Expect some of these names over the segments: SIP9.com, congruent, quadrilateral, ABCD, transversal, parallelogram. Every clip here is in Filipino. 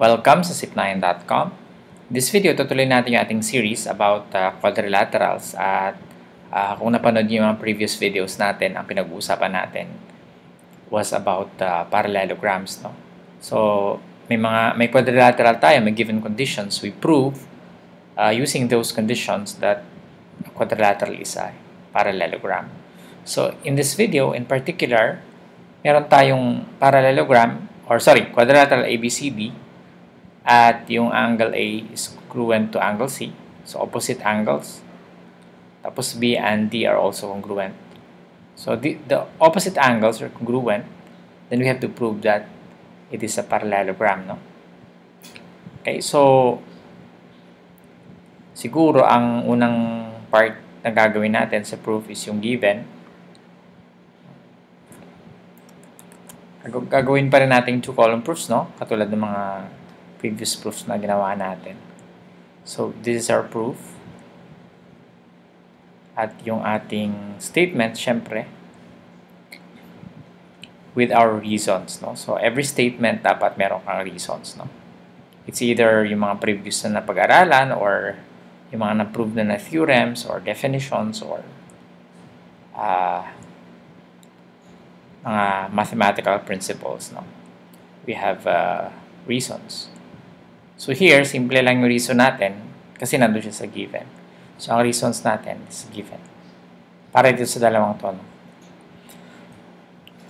Welcome sa SIP9.com. This video, tutuloy natin yung ating series about quadrilaterals at kung napanood niyo yung mga previous videos natin, ang pinag-uusapan natin was about parallelograms, no? So, may quadrilateral tayo, may given conditions. We prove using those conditions that a quadrilateral is a parallelogram. So, in this video in particular, meron tayong parallelogram quadrilateral ABCD at yung angle A is congruent to angle C. So, opposite angles. Tapos B and D are also congruent. So the opposite angles are congruent. Then we have to prove that it is a parallelogram, no? Okay, so siguro ang unang part na gagawin natin sa proof is yung given. Gagawin pa rin natin two-column proofs, no? Katulad ng mga previous proofs na ginawa natin. So this is our proof. At yung ating statement, syempre, with our reasons, no? So, every statement dapat meron kang reasons, no? It's either yung mga previous na napag-aralan or yung mga na-prove na theorems or definitions or mga mathematical principles, no? We have reasons. So, here, simple lang yung reason natin kasi nandun siya sa given. So, ang reasons natin is given. Para dito sa dalawang tono.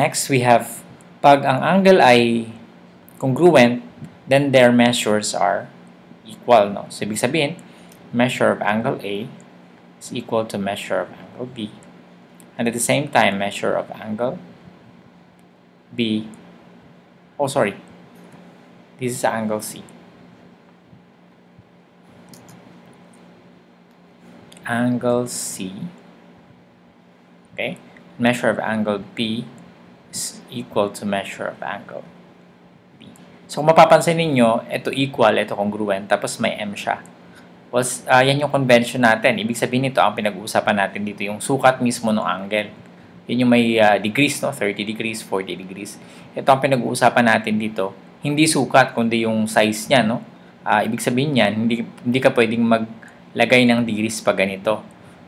Next, we have, pag ang angle ay congruent, then their measures are equal, no? So, ibig sabihin, measure of angle A is equal to measure of angle B. And at the same time, measure of angle B, this is angle C. Angle C, okay, measure of angle B is equal to measure of angle B. So, kung mapapansin ninyo, ito equal, ito congruent, tapos may M siya. Well, yan yung convention natin. Ibig sabihin nito, ang pinag-uusapan natin dito, yung sukat mismo ng angle. Yun yung may degrees, no? 30 degrees, 40 degrees. Ito ang pinag-uusapan natin dito. Hindi sukat, kundi yung size niya, no? Ibig sabihin niyan, hindi ka pwedeng lagay ng degrees pag ganito.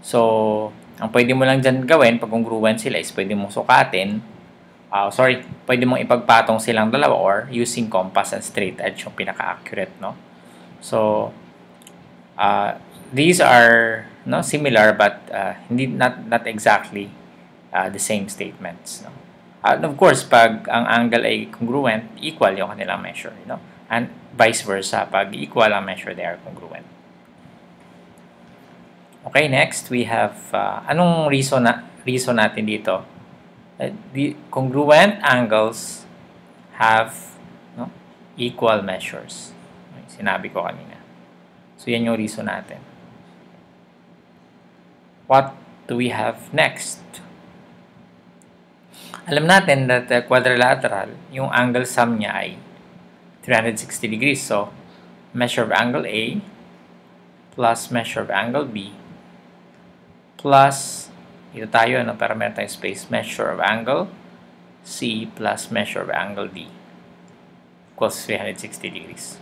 So, ang pwede mo lang dyan gawin pag congruent sila is pwede mong sukatin. Pwede mong ipagpatong silang dalawa or using compass and straight edge yung pinaka-accurate, no? So, these are similar but not exactly the same statements, no? And of course, pag ang angle ay congruent, equal yung kanilang measure, you know? And vice versa, pag equal ang measure, they are congruent. Okay, next we have anong reason natin dito? The congruent angles have equal measures. Sinabi ko kanina. So yan yung reason natin. What do we have next? Alam natin that quadrilateral, yung angle sum niya ay 360 degrees. So measure of angle A plus measure of angle B plus, ito tayo, para meron tayong space, measure of angle C plus measure of angle D equals 360 degrees.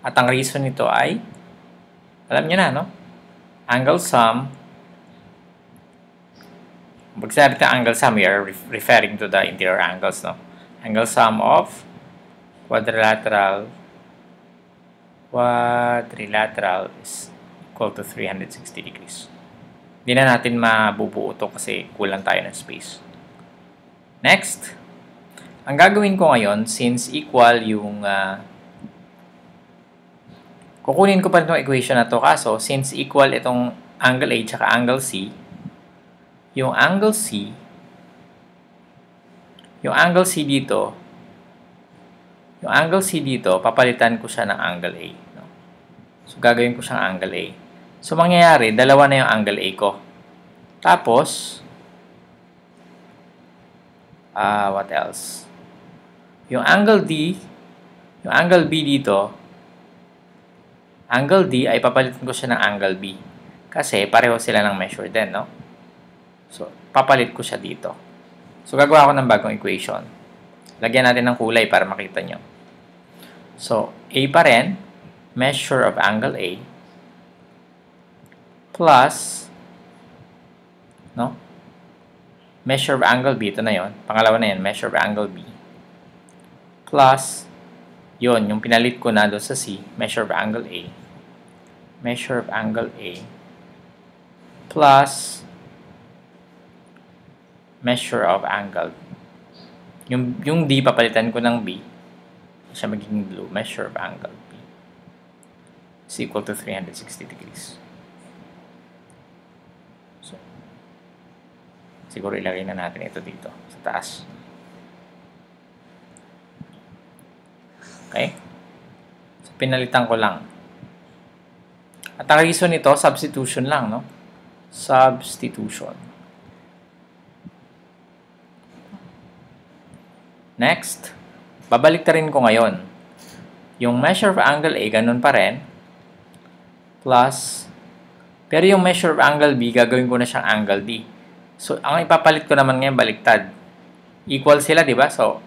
At ang reason nito ay, alam nyo na, no? Angle sum, pag sinabi na angle sum, we are referring to the interior angles, no? Angle sum of quadrilateral is equal to 360 degrees. Hindi na natin mabubuo ito kasi kulang tayo ng space. Next, ang gagawin ko ngayon, since equal yung kukunin ko pa rin itong equation na ito, kaso since equal itong angle A tsaka angle C, yung angle C dito, papalitan ko siya ng angle A. So, gagawin ko siyang angle A. So, mangyayari, dalawa na yung angle A ko. Tapos, what else? Yung angle D, yung angle B dito, angle D ay papalitan ko siya ng angle B. Kasi, pareho sila ng measure din, no? So, papalit ko siya dito. So, gagawa ako ng bagong equation. Lagyan natin ng kulay para makita nyo. So A bar N, measure of angle A, plus measure of angle B, ito na yun, pangalawa na yun, measure of angle B, plus yun, yung pinalit ko na doon sa C, measure of angle A, measure of angle A, plus measure of angle. Yung D, papalitan ko ng B, siya magiging blue, measure of angle B is equal to 360 degrees. So, siguro ilagay na natin ito dito, sa taas. Okay? So, pinalitan ko lang. At ang reason nito, substitution lang, no? Substitution. Next, babalik na rin ko ngayon. Yung measure of angle A, ganun pa rin. Plus, pero yung measure of angle B, gagawin ko na siyang angle D. So, ang ipapalit ko naman ngayon, baliktad. Equal sila, di ba? So,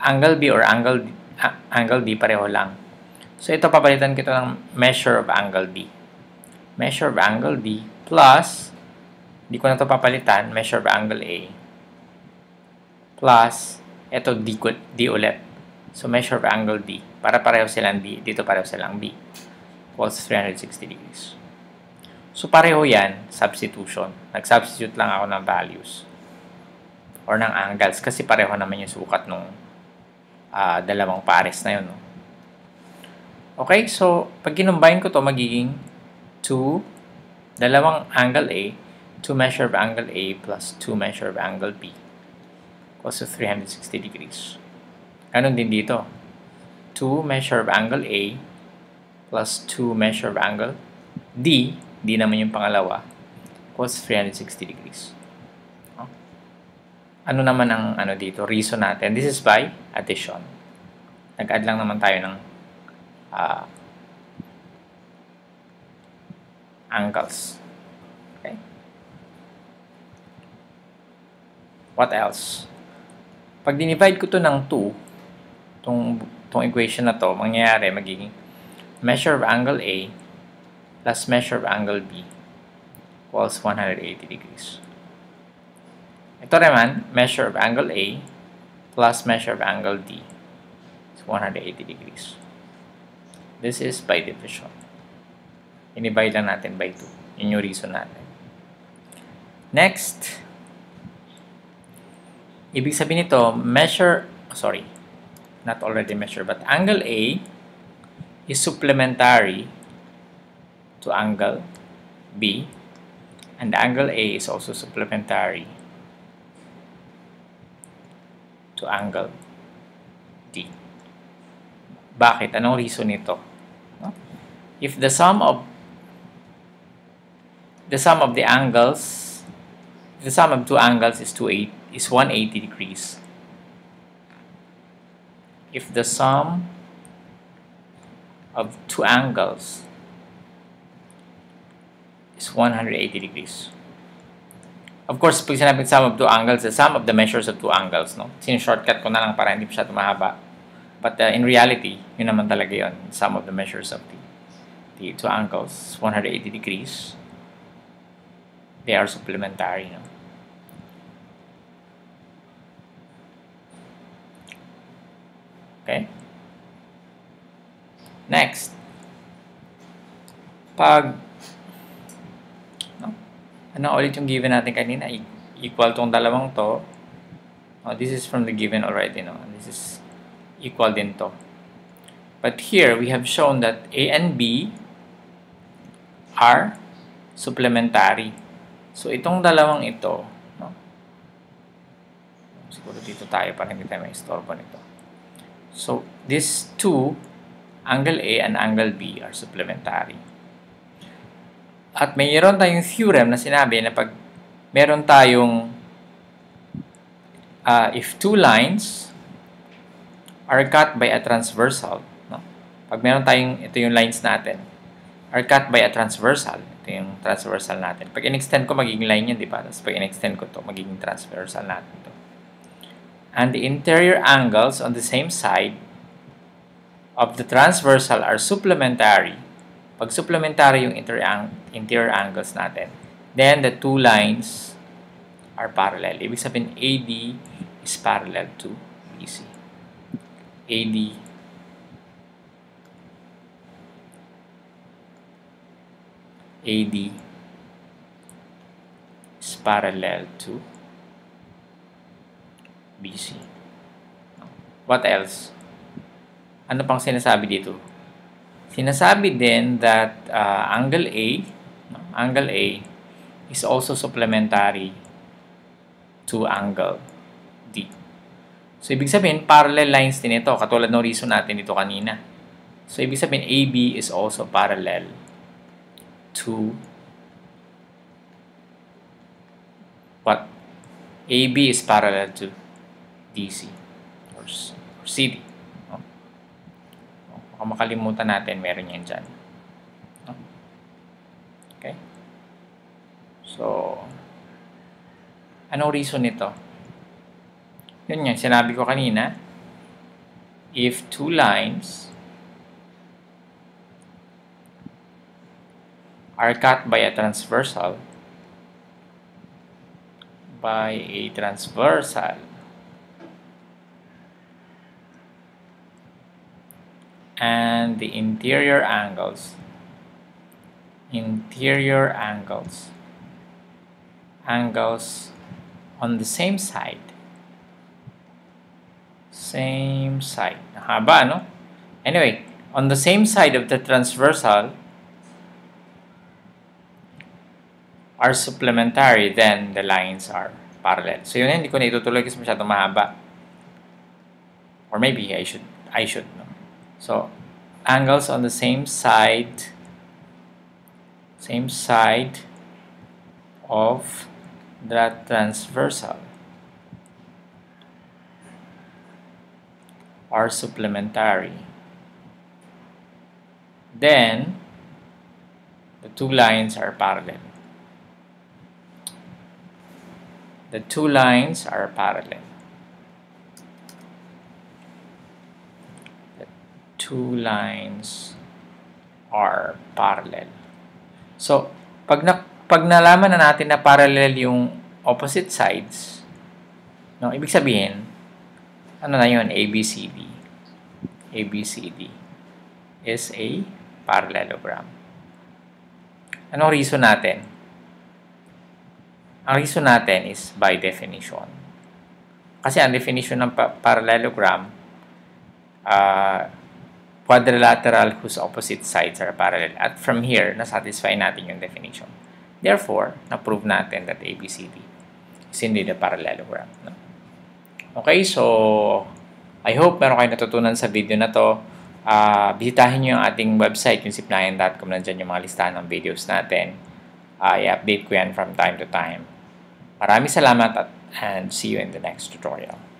angle B or angle D, pareho lang. So, ito, papalitan ko ng measure of angle D. Measure of angle D plus, di ko na ito papalitan, measure of angle A. Plus, ito D ulit. So, measure of angle D. Para pareho silang D. Dito pareho silang B. Equals 360 degrees. So, pareho yan. Substitution. Nag-substitute lang ako ng values. Or ng angles. Kasi pareho naman yung sukat ng dalawang pares na yun. No? Okay? So, pag kinumbine ko to magiging 2, dalawang angle A, 2 measure of angle A plus 2 measure of angle B. Equals to 360 degrees. Ganun din dito. 2 measure of angle A plus 2 measure of angle D, D naman yung pangalawa, equals 360 degrees. Ano naman ang dito? Reason natin. This is by addition. Nag-add lang naman tayo ng angles. Okay? What else? Pag dinivide ko to ng 2, itong equation na to, mangyayari magiging measure of angle A plus measure of angle B equals 180 degrees. Ito naman, measure of angle A plus measure of angle D is 180 degrees. This is by division. Inivide lang natin by 2. Yun yung reason natin. Next, ibig sabihin nito, angle A is supplementary to angle B, and angle A is also supplementary to angle D. Bakit? Anong reason nito? If the sum of the angles, the sum of two angles is 180 degrees. If the sum of two angles is 180 degrees. Of course, pag sinabing sum of two angles, the sum of the measures of two angles, no? Sinishortcut ko na lang para hindi pa siya tumahaba. But in reality, yun naman talaga yun. Sum of the measures of the two angles, 180 degrees. They are supplementary, no? Okay. Next, ano ulit yung given natin kanina? Equal tong dalawang to. Oh, this is from the given already, no? This is equal din to. But here, we have shown that A and B are supplementary. So, itong dalawang ito, no? Siguro dito tayo para hindi tayo ma-istorbo nito. So, these two, angle A and angle B, are supplementary. At mayroon tayong theorem na sinabi na pag meron tayong if two lines are cut by a transversal, no? Pag meron tayong, ito yung lines natin, are cut by a transversal. Ito yung transversal natin. Pag in-extend ko, magiging line yun, di ba? Tapos pag in-extend ko to, magiging transversal natin to. And the interior angles on the same side of the transversal are supplementary. Pag supplementary yung interior angles natin, then the two lines are parallel. Ibig sabihin, AD is parallel to BC. AD is parallel to BC. What else? Ano pang sinasabi dito? Sinasabi din that angle A is also supplementary to angle D. So, ibig sabihin, parallel lines din ito. Katulad ng reason natin dito kanina. So, ibig sabihin, AB is also parallel to what? AB is parallel to DC or CD. No? Baka makalimutan natin, meron yan dyan. No? Okay? So, anong reason nito? Yun yan, sinabi ko kanina, if two lines are cut by a transversal and the interior angles on the same side. Haba, no? Anyway, on the same side of the transversal are supplementary, then the lines are parallel. So yun, hindi ko na itutuloy kasi masyadong mahaba. Or maybe I should, no? So, angles on the same side of the transversal are supplementary, then the two lines are parallel. The two lines are parallel. The two lines are parallel. So, pag nalaman na natin na parallel yung opposite sides, no, ibig sabihin, ano na yun? ABCD. ABCD is a parallelogram. Anong reason natin? Ang reason natin is by definition. Kasi ang definition ng parallelogram, quadrilateral whose opposite sides are parallel. At from here, nasatisfy natin yung definition. Therefore, na-prove natin that ABCD is indeed a parallelogram. No? Okay, so I hope meron kayo natutunan sa video na to. Bisitahin nyo yung ating website, yung SIP9.com. Nandiyan yung mga listahan ng videos natin. I-update ko yan from time to time. Maraming salamat and see you in the next tutorial.